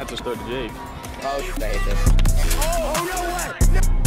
have to start the jig. Oh, no way! No.